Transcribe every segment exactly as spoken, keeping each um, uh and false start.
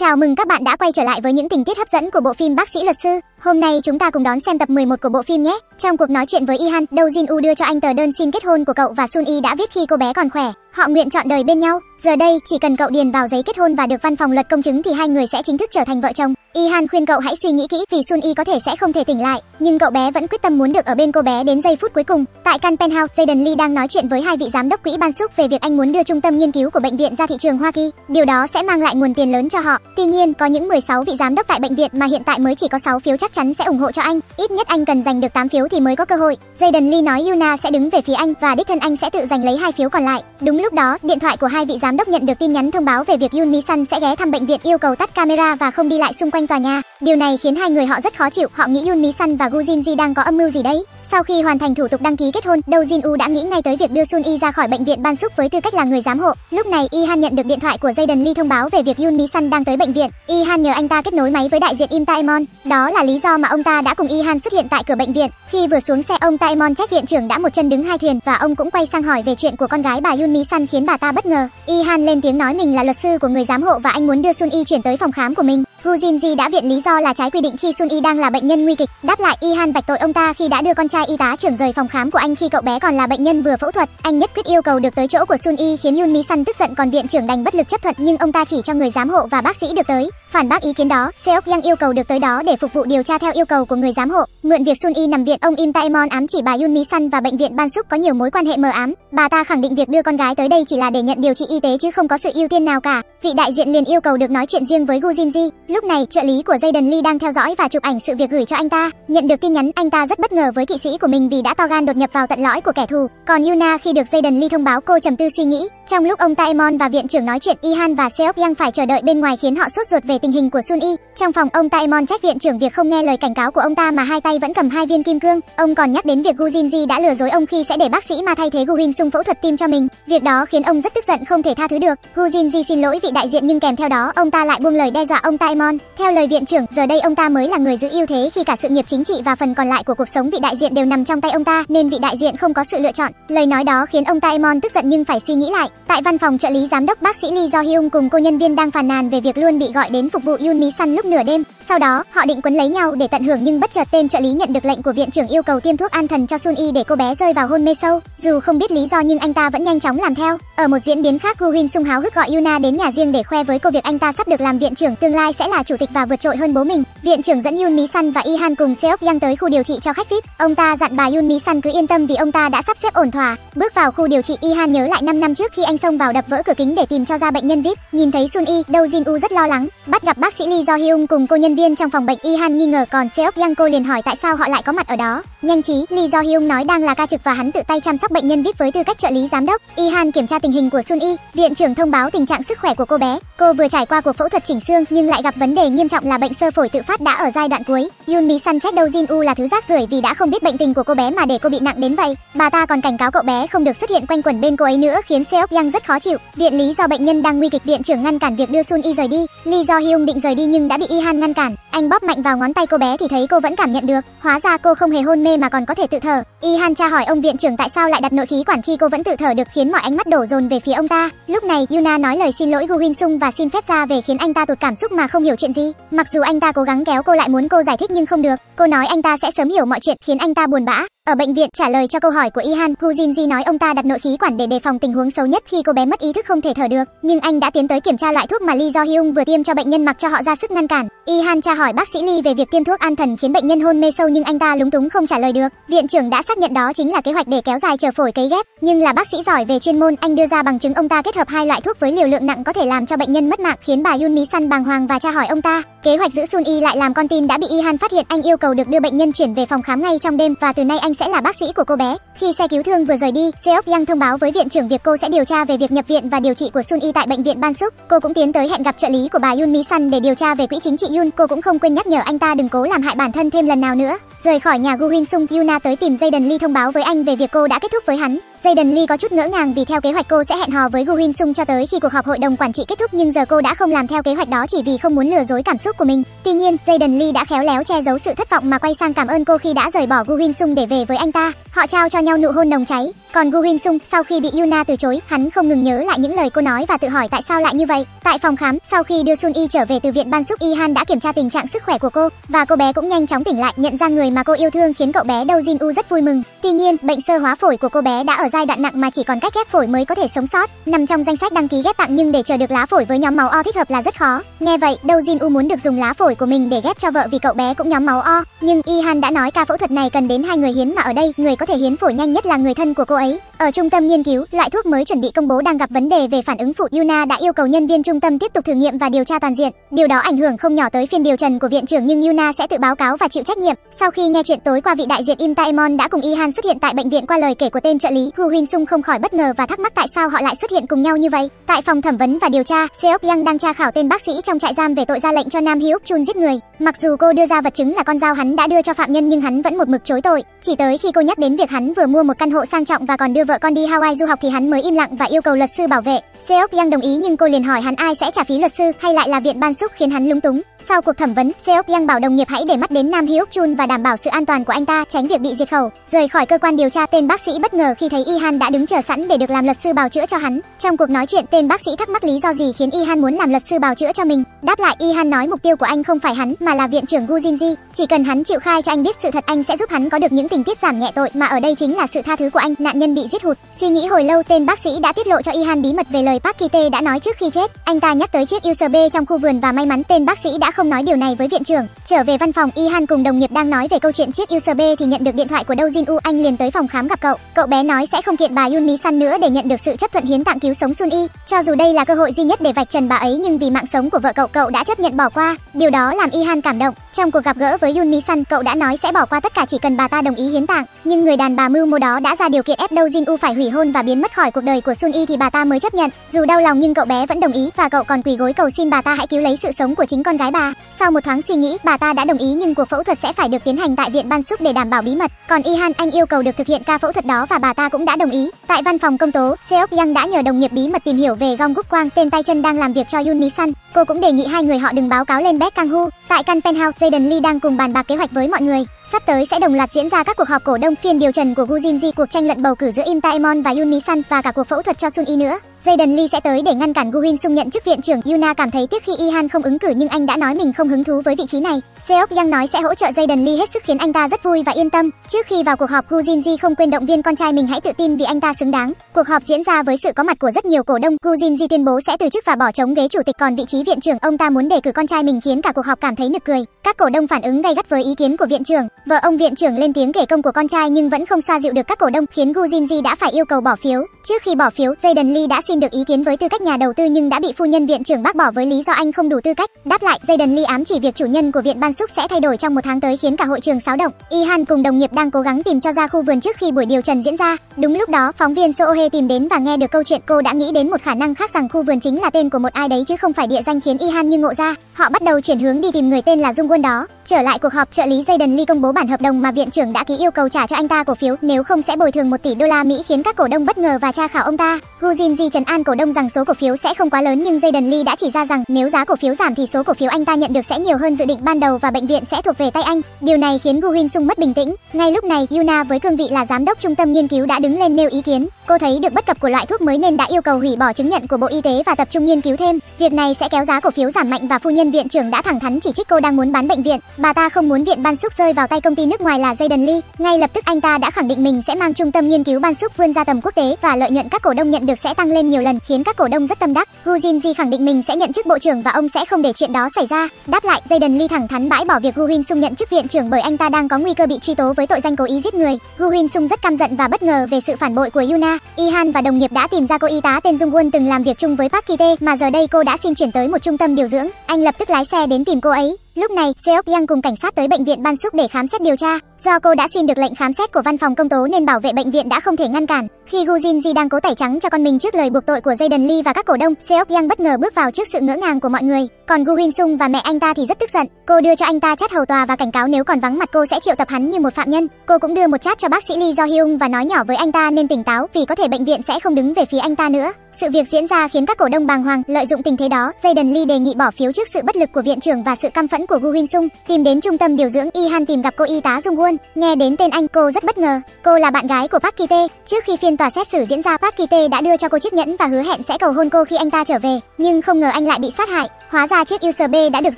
Chào mừng các bạn đã quay trở lại với những tình tiết hấp dẫn của bộ phim Bác sĩ luật sư. Hôm nay chúng ta cùng đón xem tập mười một của bộ phim nhé. Trong cuộc nói chuyện với Yi Han, Do Jin-woo đưa cho anh tờ đơn xin kết hôn của cậu và Sun-yi đã viết khi cô bé còn khỏe. Họ nguyện chọn đời bên nhau. Giờ đây, chỉ cần cậu điền vào giấy kết hôn và được văn phòng luật công chứng thì hai người sẽ chính thức trở thành vợ chồng. Yi Han khuyên cậu hãy suy nghĩ kỹ vì Sun-yi có thể sẽ không thể tỉnh lại, nhưng cậu bé vẫn quyết tâm muốn được ở bên cô bé đến giây phút cuối cùng. Tại căn penthouse, Jayden Lee đang nói chuyện với hai vị giám đốc quỹ Bansuk về việc anh muốn đưa trung tâm nghiên cứu của bệnh viện ra thị trường Hoa Kỳ. Điều đó sẽ mang lại nguồn tiền lớn cho họ. Tuy nhiên, có những mười sáu vị giám đốc tại bệnh viện mà hiện tại mới chỉ có sáu phiếu chắc chắn sẽ ủng hộ cho anh. Ít nhất anh cần giành được tám phiếu thì mới có cơ hội. Jayden Lee nói Yuna sẽ đứng về phía anh và đích thân anh sẽ tự giành lấy hai phiếu còn lại. Đúng lúc đó, điện thoại của hai vị giám đốc nhận được tin nhắn thông báo về việc Yun Mi San sẽ ghé thăm bệnh viện, yêu cầu tắt camera và không đi lại xung quanh tòa nhà. Điều này khiến hai người họ rất khó chịu. Họ nghĩ Yun Mi San và Gu Jin-ji đang có âm mưu gì đấy. Sau khi hoàn thành thủ tục đăng ký kết hôn, Do Jin-woo đã nghĩ ngay tới việc đưa Sun-yi ra khỏi bệnh viện Bansuk với tư cách là người giám hộ. Lúc này, Yi Han nhận được điện thoại của Jayden Lee thông báo về việc Yun Mi San đang tới bệnh viện. Yi Han nhờ anh ta kết nối máy với đại diện Im Tae-mon. Đó là lý do mà ông ta đã cùng Yi Han xuất hiện tại cửa bệnh viện. Khi vừa xuống xe, ông Tae-mon trách viện trưởng đã một chân đứng hai thuyền và ông cũng quay sang hỏi về chuyện của con gái bà Yun Mi San khiến bà ta bất ngờ. Yi Han lên tiếng nói mình là luật sư của người giám hộ và anh muốn đưa Sun-yi chuyển tới phòng khám của mình. Gu Jin-ji đã viện lý do là trái quy định khi Sun-yi đang là bệnh nhân nguy kịch. Đáp lại, Yi Han vạch tội ông ta khi đã đưa con trai y tá trưởng rời phòng khám của anh khi cậu bé còn là bệnh nhân vừa phẫu thuật. Anh nhất quyết yêu cầu được tới chỗ của Sun-yi khiến Yun Mi San tức giận, còn viện trưởng đành bất lực chấp thuận, nhưng ông ta chỉ cho người giám hộ và bác sĩ được tới. Phản bác ý kiến đó, Seok Yang yêu cầu được tới đó để phục vụ điều tra theo yêu cầu của người giám hộ. Mượn việc Sun-yi nằm viện, ông Im Tae-mon ám chỉ bà Yun Mi San và bệnh viện Bansuk có nhiều mối quan hệ mờ ám. Bà ta khẳng định việc đưa con gái tới đây chỉ là để nhận điều trị y tế chứ không có sự ưu tiên nào cả. Vị đại diện liền yêu cầu được nói chuyện riêng với Gu Jin-ji. Lúc này, trợ lý của Jayden Lee đang theo dõi và chụp ảnh sự việc gửi cho anh ta. Nhận được tin nhắn, anh ta rất bất ngờ với kỵ sĩ của mình vì đã to gan đột nhập vào tận lõi của kẻ thù. Còn Yuna, khi được Jayden Lee thông báo, cô trầm tư suy nghĩ. Trong lúc ông Tae-mon và viện trưởng nói chuyện, Yi Han và Seok Yang phải chờ đợi bên ngoài khiến họ sốt ruột về tình hình của Sun-yi. Trong phòng, ông Tae-mon trách viện trưởng việc không nghe lời cảnh cáo của ông ta mà hai tay vẫn cầm hai viên kim cương. Ông còn nhắc đến việc Gu Jin-ji đã lừa dối ông khi sẽ để bác sĩ mà thay thế Goo Hyun-sung phẫu thuật tim cho mình. Việc đó khiến ông rất tức giận không thể tha thứ được. Gu Jin-ji xin lỗi vị đại diện nhưng kèm theo đó ông ta lại buông lời đe dọa ông Tae-mon. Theo lời viện trưởng, giờ đây ông ta mới là người giữ ưu thế khi cả sự nghiệp chính trị và phần còn lại của cuộc sống vị đại diện đều nằm trong tay ông ta, nên vị đại diện không có sự lựa chọn. Lời nói đó khiến ông Tae-mon tức giận nhưng phải suy nghĩ lại. Tại văn phòng, trợ lý giám đốc bác sĩ Lee Do Hyung cùng cô nhân viên đang phàn nàn về việc luôn bị gọi đến phục vụ Yun Mi San lúc nửa đêm. Sau đó, họ định quấn lấy nhau để tận hưởng nhưng bất chợt tên trợ lý nhận được lệnh của viện trưởng yêu cầu tiêm thuốc an thần cho Sun-yi để cô bé rơi vào hôn mê sâu. Dù không biết lý do nhưng anh ta vẫn nhanh chóng làm theo. Ở một diễn biến khác, Goo Hyun-sung háo hức gọi Yuna đến nhà riêng để khoe với cô việc anh ta sắp được làm viện trưởng, tương lai sẽ là chủ tịch và vượt trội hơn bố mình. Viện trưởng dẫn Yun Mi San và Yi Han cùng Seok Yang tới khu điều trị cho khách vê i pê. Ông ta dặn bà Yun Mi San cứ yên tâm vì ông ta đã sắp xếp ổn thỏa. Bước vào khu điều trị, Yi Han nhớ lại năm năm trước khi anh xông vào đập vỡ cửa kính để tìm cho ra bệnh nhân vê i pê. Nhìn thấy Sun-yi, Do Jin-woo rất lo lắng. Bắt gặp bác sĩ Lee Do Hyung cùng cô nhân viên trong phòng bệnh, Yi Han nghi ngờ, còn Seok Yang cô liền hỏi tại sao họ lại có mặt ở đó. Nhanh trí, Lee Do Hyung nói đang là ca trực và hắn tự tay chăm sóc bệnh nhân vê i pê với tư cách trợ lý giám đốc. Yi Han kiểm tra tình hình của Sun-yi, viện trưởng thông báo tình trạng sức khỏe của cô bé. Cô vừa trải qua cuộc phẫu thuật chỉnh xương nhưng lại gặp vấn đề nghiêm trọng là bệnh sơ phổi tự phát đã ở giai đoạn cuối. Yun Mi San trách Do Jin-woo là thứ rác rưởi vì đã không biết bệnh tình của cô bé mà để cô bị nặng đến vậy. Bà ta còn cảnh cáo cậu bé không được xuất hiện quanh quẩn bên cô ấy nữa khiến Seok Yang rất khó chịu. Viện lý do bệnh nhân đang nguy kịch, viện trưởng ngăn cản việc đưa Sun-yi rời đi. Lee Do Hyung định rời đi nhưng đã bị Yi Han ngăn cản. Anh bóp mạnh vào ngón tay cô bé thì thấy cô vẫn cảm nhận được, hóa ra cô không hề hôn mê mà còn có thể tự thở. Yi Han tra hỏi ông viện trưởng tại sao lại đặt nội khí quản khi cô vẫn tự thở được khiến mọi ánh mắt đổ dồn về phía ông ta. Lúc này, Yuna nói lời xin lỗi Goo Hyun-sung và xin phép ra về khiến anh ta tụt cảm xúc mà không hiểu chuyện gì. Mặc dù anh ta cố gắng kéo cô lại muốn cô giải thích nhưng không được. Cô nói anh ta sẽ sớm hiểu mọi chuyện khiến anh ta buồn bã. Ở bệnh viện, trả lời cho câu hỏi của Yi Han, Gu Jin-ji nói ông ta đặt nội khí quản để đề phòng tình huống xấu nhất khi cô bé mất ý thức không thể thở được, nhưng anh đã tiến tới kiểm tra loại thuốc mà Lee Do Hyung vừa tiêm cho bệnh nhân mặc cho họ ra sức ngăn cản. Yi Han tra hỏi bác sĩ Lee về việc tiêm thuốc an thần khiến bệnh nhân hôn mê sâu nhưng anh ta lúng túng không trả lời được. Viện trưởng đã xác nhận đó chính là kế hoạch để kéo dài chờ phổi cấy ghép, nhưng là bác sĩ giỏi về chuyên môn, anh đưa ra bằng chứng ông ta kết hợp hai loại thuốc với liều lượng nặng có thể làm cho bệnh nhân mất mạng khiến bà Yun Mi San bàng hoàng và tra hỏi ông ta. Kế hoạch giữ Sun-yi lại làm con tin đã bị Yi Han phát hiện, anh yêu cầu được đưa bệnh nhân chuyển về phòng khám ngay trong đêm và từ nay anh sẽ là bác sĩ của cô bé. Khi xe cứu thương vừa rời đi, Seok Yang thông báo với viện trưởng việc cô sẽ điều tra về việc nhập viện và điều trị của Sun-yi tại bệnh viện Bansuk. Cô cũng tiến tới hẹn gặp trợ lý của bà Yun Mi San để điều tra về quỹ chính trị Yun. Cô cũng không quên nhắc nhở anh ta đừng cố làm hại bản thân thêm lần nào nữa. Rời khỏi nhà Goo Hyun-sung, Yuna tới tìm Jayden Lee thông báo với anh về việc cô đã kết thúc với hắn. Jayden Lee có chút ngỡ ngàng vì theo kế hoạch cô sẽ hẹn hò với Goo Hyun-sung cho tới khi cuộc họp hội đồng quản trị kết thúc, nhưng giờ cô đã không làm theo kế hoạch đó chỉ vì không muốn lừa dối cảm xúc của mình. Tuy nhiên, Jayden Lee đã khéo léo che giấu sự thất vọng mà quay sang cảm ơn cô khi đã rời bỏ Goo Hyun-sung để về với anh ta. Họ trao cho nhau nụ hôn nồng cháy. Còn Goo Hyun-sung, sau khi bị Yuna từ chối, hắn không ngừng nhớ lại những lời cô nói và tự hỏi tại sao lại như vậy. Tại phòng khám, sau khi đưa Sun-yi trở về từ viện Bansuk, Yi Han đã kiểm tra tình trạng sức khỏe của cô và cô bé cũng nhanh chóng tỉnh lại, nhận ra người mà cô yêu thương khiến cậu bé Do Jin-woo rất vui mừng. Tuy nhiên, bệnh sơ hóa phổi của cô bé đã ở giai đoạn nặng mà chỉ còn cách ghép phổi mới có thể sống sót, nằm trong danh sách đăng ký ghép tặng nhưng để chờ được lá phổi với nhóm máu O thích hợp là rất khó. Nghe vậy, Do Jin-woo muốn được dùng lá phổi của mình để ghép cho vợ vì cậu bé cũng nhóm máu O, nhưng Yi Han đã nói ca phẫu thuật này cần đến hai người hiến mà ở đây, người có thể hiến phổi nhanh nhất là người thân của cô ấy. Ở trung tâm nghiên cứu, loại thuốc mới chuẩn bị công bố đang gặp vấn đề về phản ứng phụ. Yuna đã yêu cầu nhân viên trung tâm tiếp tục thử nghiệm và điều tra toàn diện. Điều đó ảnh hưởng không nhỏ tới phiên điều trần của viện trưởng, nhưng Yuna sẽ tự báo cáo và chịu trách nhiệm. Sau khi nghe chuyện tối qua, vị đại diện Im Tae-mon đã cùng Yi Han xuất hiện tại bệnh viện qua lời kể của tên trợ lý. Goo Hyun-sung không khỏi bất ngờ và thắc mắc tại sao họ lại xuất hiện cùng nhau như vậy. Tại phòng thẩm vấn và điều tra, Seok Yang đang tra khảo tên bác sĩ trong trại giam về tội ra lệnh cho Nam Hyuk Chun giết người. Mặc dù cô đưa ra vật chứng là con dao hắn đã đưa cho phạm nhân nhưng hắn vẫn một mực chối tội. Chỉ tới khi cô nhắc đến việc hắn vừa mua một căn hộ sang trọng và còn đưa vợ con đi Hawaii du học thì hắn mới im lặng và yêu cầu luật sư bảo vệ. Seok Yang đồng ý nhưng cô liền hỏi hắn ai sẽ trả phí luật sư hay lại là viện Bansuk khiến hắn lúng túng. Sau cuộc thẩm vấn, Seok Yang bảo đồng nghiệp hãy để mắt đến Nam Hyuk Chun và đảm bảo sự an toàn của anh ta, tránh việc bị diệt khẩu. Rời khỏi cơ quan điều tra, tên bác sĩ bất ngờ khi thấy Yi Han đã đứng chờ sẵn để được làm luật sư bào chữa cho hắn. Trong cuộc nói chuyện, tên bác sĩ thắc mắc lý do gì khiến Yi Han muốn làm luật sư bào chữa cho mình. Đáp lại, Yi Han nói mục tiêu của anh không phải hắn mà là viện trưởng Gu Jin-ji, chỉ cần hắn chịu khai cho anh biết sự thật, anh sẽ giúp hắn có được những tình tiết giảm nhẹ tội mà ở đây chính là sự tha thứ của anh. Nạn nhân bị giết hụt. Suy nghĩ hồi lâu, tên bác sĩ đã tiết lộ cho Yi Han bí mật về lời Park Ki Tae đã nói trước khi chết. Anh ta nhắc tới chiếc u ét bê trong khu vườn và may mắn tên bác sĩ đã không nói điều này với viện trưởng. Trở về văn phòng, Yi Han cùng đồng nghiệp đang nói về câu chuyện chiếc u ét bê thì nhận được điện thoại của Do Jin-woo. Anh liền tới phòng khám gặp cậu. Cậu bé nói sẽ không kiện bà Yun Mi San nữa để nhận được sự chấp thuận hiến tặng cứu sống Sun-yi. Cho dù đây là cơ hội duy nhất để vạch trần bà ấy nhưng vì mạng sống của vợ cậu, cậu đã chấp nhận bỏ qua. Điều đó làm Yi Han cảm động. Trong cuộc gặp gỡ với Yun Mi San, cậu đã nói sẽ bỏ qua tất cả chỉ cần bà ta đồng ý hiến tặng, nhưng người đàn bà mưu mô đó đã ra điều kiện ép Do Jin-woo phải hủy hôn và biến mất khỏi cuộc đời của Sun-yi thì bà ta mới chấp nhận. Dù đau lòng nhưng cậu bé vẫn đồng ý và cậu còn quỳ gối cầu xin bà ta hãy cứu lấy sự sống của chính con gái bà. Sau một tháng suy nghĩ, bà ta đã đồng ý nhưng cuộc phẫu thuật sẽ phải được tiến hành tại viện Bansuk để đảm bảo bí mật. Còn Yi Han, anh yêu cầu được thực hiện ca phẫu thuật đó và bà ta cũng đã đồng ý. Tại văn phòng công tố, Seok Yang đã nhờ đồng nghiệp bí mật tìm hiểu về Gom Guk Kwang, tên tay chân đang làm việc cho Yun Mi San. Cô cũng đề nghị hai người họ đừng báo cáo lên Baek Kang-hu. Tại căn penthouse, Jayden Lee đang cùng bàn bạc kế hoạch với mọi người. Sắp tới sẽ đồng loạt diễn ra các cuộc họp cổ đông, phiên điều trần của Gu Jin-ji, cuộc tranh luận bầu cử giữa Im Tae-mon và Yun Mi San và cả cuộc phẫu thuật cho Sun-yi nữa. Jayden Lee sẽ tới để ngăn cản Goo Hyun-sung nhận chức viện trưởng. Yuna cảm thấy tiếc khi Yi Han không ứng cử nhưng anh đã nói mình không hứng thú với vị trí này. Seok Yang nói sẽ hỗ trợ Jayden Lee hết sức khiến anh ta rất vui và yên tâm. Trước khi vào cuộc họp, Gu Jin-ji không quên động viên con trai mình hãy tự tin vì anh ta xứng đáng. Cuộc họp diễn ra với sự có mặt của rất nhiều cổ đông. Gu Jin-ji tuyên bố sẽ từ chức và bỏ trống ghế chủ tịch, còn vị trí viện trưởng ông ta muốn đề cử con trai mình khiến cả cuộc họp cảm thấy nực cười. Các cổ đông phản ứng gay gắt với ý kiến của viện trưởng. Vợ ông viện trưởng lên tiếng kể công của con trai nhưng vẫn không xoa dịu được các cổ đông khiến Gu Jin-ji đã phải yêu cầu bỏ phiếu. Trước khi bỏ phiếu, Jayden Lee đã xin được ý kiến với tư cách nhà đầu tư nhưng đã bị phu nhân viện trưởng bác bỏ với lý do anh không đủ tư cách. Đáp lại, Jayden Lee ám chỉ việc chủ nhân của viện Bansuk sẽ thay đổi trong một tháng tới khiến cả hội trường xáo động. Yi Han cùng đồng nghiệp đang cố gắng tìm cho ra khu vườn trước khi buổi điều trần diễn ra. Đúng lúc đó, phóng viên So-hê tìm đến và nghe được câu chuyện. Cô đã nghĩ đến một khả năng khác rằng khu vườn chính là tên của một ai đấy chứ không phải địa danh khiến Yi Han như ngộ ra. Họ bắt đầu chuyển hướng đi tìm người tên là Jung Won đó. Trở lại cuộc họp, trợ lý Jayden Lee công bố bản hợp đồng mà viện trưởng đã ký, yêu cầu trả cho anh ta cổ phiếu nếu không sẽ bồi thường một tỷ đô la Mỹ khiến các cổ đông bất ngờ và tra khảo ông ta. Gu Jin-ji trấn an cổ đông rằng số cổ phiếu sẽ không quá lớn nhưng Jayden Lee đã chỉ ra rằng nếu giá cổ phiếu giảm thì số cổ phiếu anh ta nhận được sẽ nhiều hơn dự định ban đầu và bệnh viện sẽ thuộc về tay anh. Điều này khiến Goo Hyun-sung mất bình tĩnh. Ngay lúc này, Yuna với cương vị là giám đốc trung tâm nghiên cứu đã đứng lên nêu ý kiến. Cô thấy được bất cập của loại thuốc mới nên đã yêu cầu hủy bỏ chứng nhận của Bộ Y tế và tập trung nghiên cứu thêm. Việc này sẽ kéo giá cổ phiếu giảm mạnh và phu nhân viện trưởng đã thẳng thắn chỉ trích cô đang muốn bán bệnh viện. Bà ta không muốn viện Bansuk rơi vào tay công ty nước ngoài là Jayden Lee. Ngay lập tức anh ta đã khẳng định mình sẽ mang trung tâm nghiên cứu Bansuk vươn ra tầm quốc tế và lợi nhuận các cổ đông nhận được sẽ tăng lên nhiều lần khiến các cổ đông rất tâm đắc. Gu Jin-ji khẳng định mình sẽ nhận chức bộ trưởng và ông sẽ không để chuyện đó xảy ra. Đáp lại, Jayden Lee thẳng thắn bãi bỏ việc Goo Hyun-sung nhận chức viện trưởng bởi anh ta đang có nguy cơ bị truy tố với tội danh cố ý giết người. Goo Hyun-sung rất căm giận và bất ngờ về sự phản bội của Yuna. Yi Han và đồng nghiệp đã tìm ra cô y tá tên Jung Won từng làm việc chung với Park Ki Tae mà giờ đây cô đã xin chuyển tới một trung tâm điều dưỡng. Anh lập tức lái xe đến tìm cô ấy. Lúc này, Seok Yang cùng cảnh sát tới bệnh viện Bansuk để khám xét điều tra. Do cô đã xin được lệnh khám xét của văn phòng công tố nên bảo vệ bệnh viện đã không thể ngăn cản. Khi Gu Jin-ji đang cố tẩy trắng cho con mình trước lời buộc tội của Jayden Lee và các cổ đông, Seok Yang bất ngờ bước vào trước sự ngỡ ngàng của mọi người. Còn Goo Hyun-sung và mẹ anh ta thì rất tức giận. Cô đưa cho anh ta chát hầu tòa và cảnh cáo nếu còn vắng mặt cô sẽ triệu tập hắn như một phạm nhân. Cô cũng đưa một chát cho bác sĩ Lee Do Hyung và nói nhỏ với anh ta nên tỉnh táo vì có thể bệnh viện sẽ không đứng về phía anh ta nữa. Sự việc diễn ra khiến các cổ đông bàng hoàng. Lợi dụng tình thế đó, Jayden Lee đề nghị bỏ phiếu trước sự bất lực của viện trưởng và sự căm phẫn của Goo Hyun-sung. Tìm đến trung tâm điều dưỡng, Yi Han tìm gặp cô y tá Jung Won. Nghe đến tên anh, cô rất bất ngờ. Cô là bạn gái của Park Ki Tae. Trước khi phiên tòa xét xử diễn ra, Park Ki Tae đã đưa cho cô chiếc nhẫn và hứa hẹn sẽ cầu hôn cô khi anh ta trở về, nhưng không ngờ anh lại bị sát hại. Hóa ra chiếc u ét bê đã được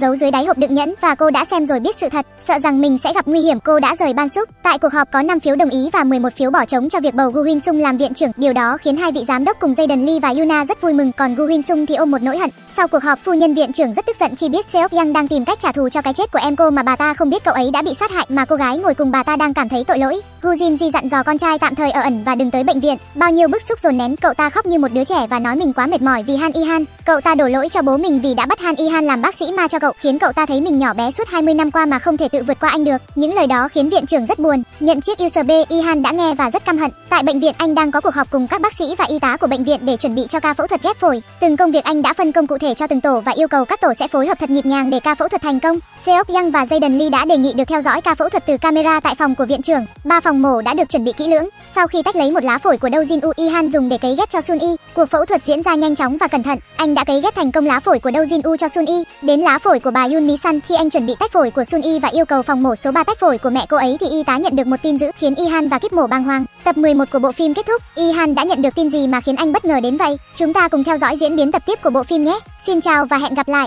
giấu dưới đáy hộp đựng nhẫn và cô đã xem rồi biết sự thật. Sợ rằng mình sẽ gặp nguy hiểm, cô đã rời Bansuk. Tại cuộc họp có năm phiếu đồng ý và mười một phiếu bỏ trống cho việc bầu Goo Hyun-sung làm viện trưởng. Điều đó khiến hai vị giám đốc cùng Jayden Lee và Yuna rất vui mừng, còn Goo Hyun-sung thì ôm một nỗi hận. Sau cuộc họp, phu nhân viện trưởng rất tức giận khi biết Seok Yang đang tìm cách trả thù cho cái chết của em cô mà bà ta không biết cậu ấy đã bị sát hại, mà cô gái ngồi cùng bà ta đang cảm thấy tội lỗi. Gu Jin-ji dặn dò con trai tạm thời ở ẩn và đừng tới bệnh viện. Bao nhiêu bức xúc dồn nén, cậu ta khóc như một đứa trẻ và nói mình quá mệt mỏi vì Han Yi Han. Cậu ta đổ lỗi cho bố mình vì đã bắt Han Yi Han làm bác sĩ ma cho cậu, khiến cậu ta thấy mình nhỏ bé suốt hai mươi năm qua mà không thể tự vượt qua anh được. Những lời đó khiến viện trưởng rất buồn. Nhận chiếc u ét bê, Yi Han đã nghe và rất căm hận. Tại bệnh viện, anh đang có cuộc họp cùng các bác sĩ và y tá của bệnh viện để chuẩn bị cho ca phẫu thuật ghép phổi. Từng công việc anh đã phân công cụ thể cho từng tổ và yêu cầu các tổ sẽ phối hợp thật nhịp nhàng để ca phẫu thuật thành công. Seok Yang và Jayden Lee đã đề nghị được theo dõi ca phẫu thuật từ camera tại phòng của viện trưởng. Ba phòng mổ đã được chuẩn bị kỹ lưỡng. Sau khi tách lấy một lá phổi của Do Jin-woo, Yi Han dùng để cấy ghép cho Sun-yi. Cuộc phẫu thuật diễn ra nhanh chóng và cẩn thận. Anh đã cấy ghép thành công lá phổi của Do Jin-woo cho Sun-yi. Đến lá phổi của bà Yun Mi San, khi anh chuẩn bị tách phổi của Sun-yi và yêu cầu phòng mổ số ba tách phổi của mẹ cô ấy thì y tá nhận được một tin dữ khiến Yi Han và kíp mổ bàng hoàng. Tập mười một của bộ phim kết thúc. Yi Han đã nhận được tin gì mà khiến anh bất ngờ đến vậy? Chúng ta cùng theo dõi diễn biến tập tiếp của bộ phim nhé. Xin chào và hẹn gặp lại.